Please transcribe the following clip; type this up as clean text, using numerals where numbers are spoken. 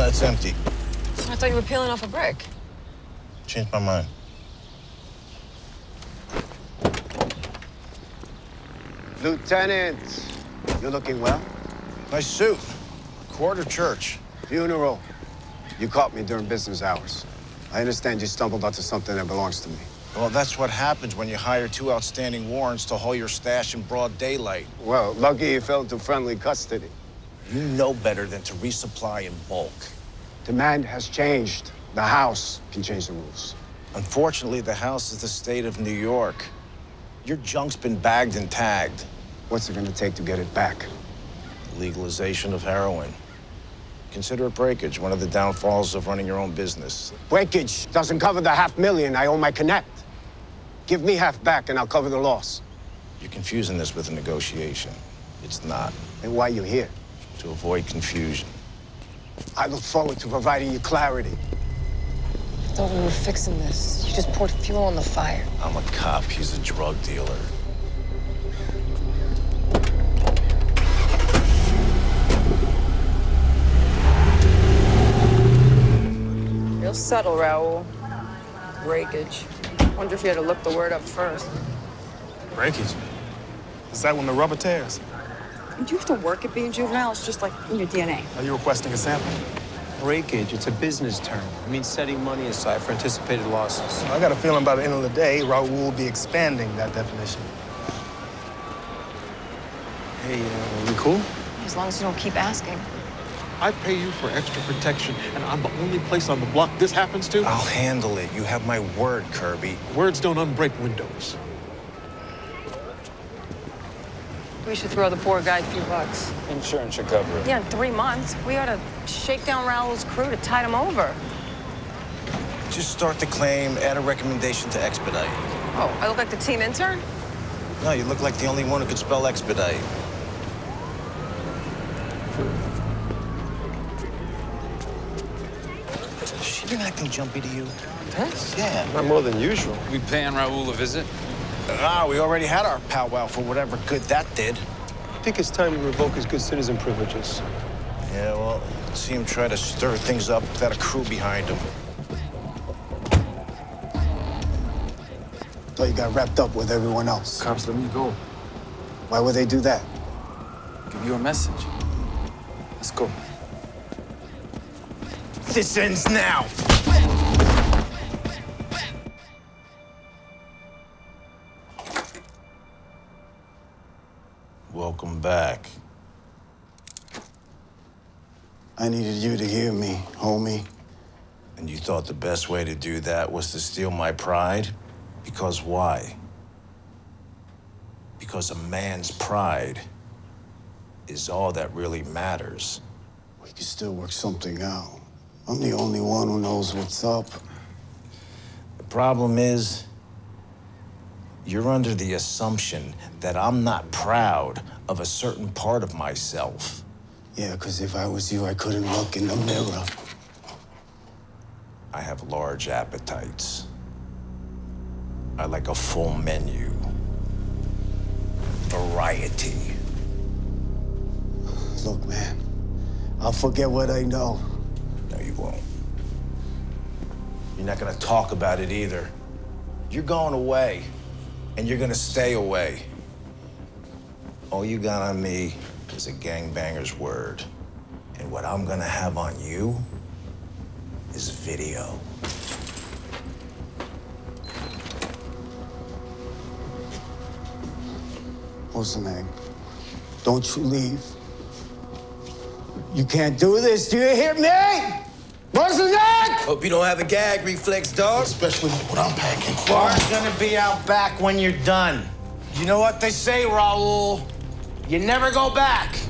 No, it's empty. I thought you were peeling off a brick. Changed my mind. Lieutenant, you're looking well. Nice suit. Quarter church. Funeral. You caught me during business hours. I understand you stumbled onto something that belongs to me. Well, that's what happens when you hire two outstanding warrants to haul your stash in broad daylight. Well, lucky you fell into friendly custody. You know better than to resupply in bulk. Demand has changed. The House can change the rules. Unfortunately, the House is the state of New York. Your junk's been bagged and tagged. What's it gonna take to get it back? Legalization of heroin. Consider it breakage, one of the downfalls of running your own business. Breakage doesn't cover the $500,000 I owe my connect. Give me half back and I'll cover the loss. You're confusing this with a negotiation. It's not. Then why are you here? To avoid confusion. I look forward to providing you clarity. I thought we were fixing this. You just poured fuel on the fire. I'm a cop. He's a drug dealer. Real subtle, Raul. Breakage. Wonder if you had to look the word up first. Breakage? Is that when the rubber tears? Do you have to work at being juvenile? It's just like in your DNA. Are you requesting a sample? Breakage, it's a business term. It means setting money aside for anticipated losses. I got a feeling by the end of the day, Raul will be expanding that definition. Hey, you cool? As long as you don't keep asking. I pay you for extra protection, and I'm the only place on the block this happens to? I'll handle it. You have my word, Kirby. Words don't unbreak windows. We should throw the poor guy a few bucks. Insurance should cover it. Yeah, in 3 months. We ought to shake down Raul's crew to tide him over. Just start the claim, add a recommendation to expedite. Oh, I look like the team intern? No, you look like the only one who could spell expedite. She's been acting jumpy to you. Yes? Yeah. Not more than usual. We paying Raul a visit? Ah, we already had our powwow for whatever good that did. I think it's time to revoke his good citizen privileges. Yeah, well, see him try to stir things up without a crew behind him. Thought you got wrapped up with everyone else. Cops, let me go. Why would they do that? Give you a message. Let's go. This ends now! Welcome back. I needed you to hear me, homie. And you thought the best way to do that was to steal my pride? Because why? Because a man's pride is all that really matters. We can still work something out. I'm the only one who knows what's up. The problem is, you're under the assumption that I'm not proud of a certain part of myself. Yeah, because if I was you, I couldn't look in the mirror. I have large appetites. I like a full menu. Variety. Look, man, I'll forget what I know. You won't. You're not gonna talk about it either. You're going away, and you're gonna stay away. All you got on me is a gangbanger's word. And what I'm gonna have on you is video. Listen, man, don't you leave. You can't do this, do you hear me? What's the neck? Hope you don't have a gag reflex, dog. Especially what I'm packing. Bar's gonna be out back when you're done. You know what they say, Raul? You never go back.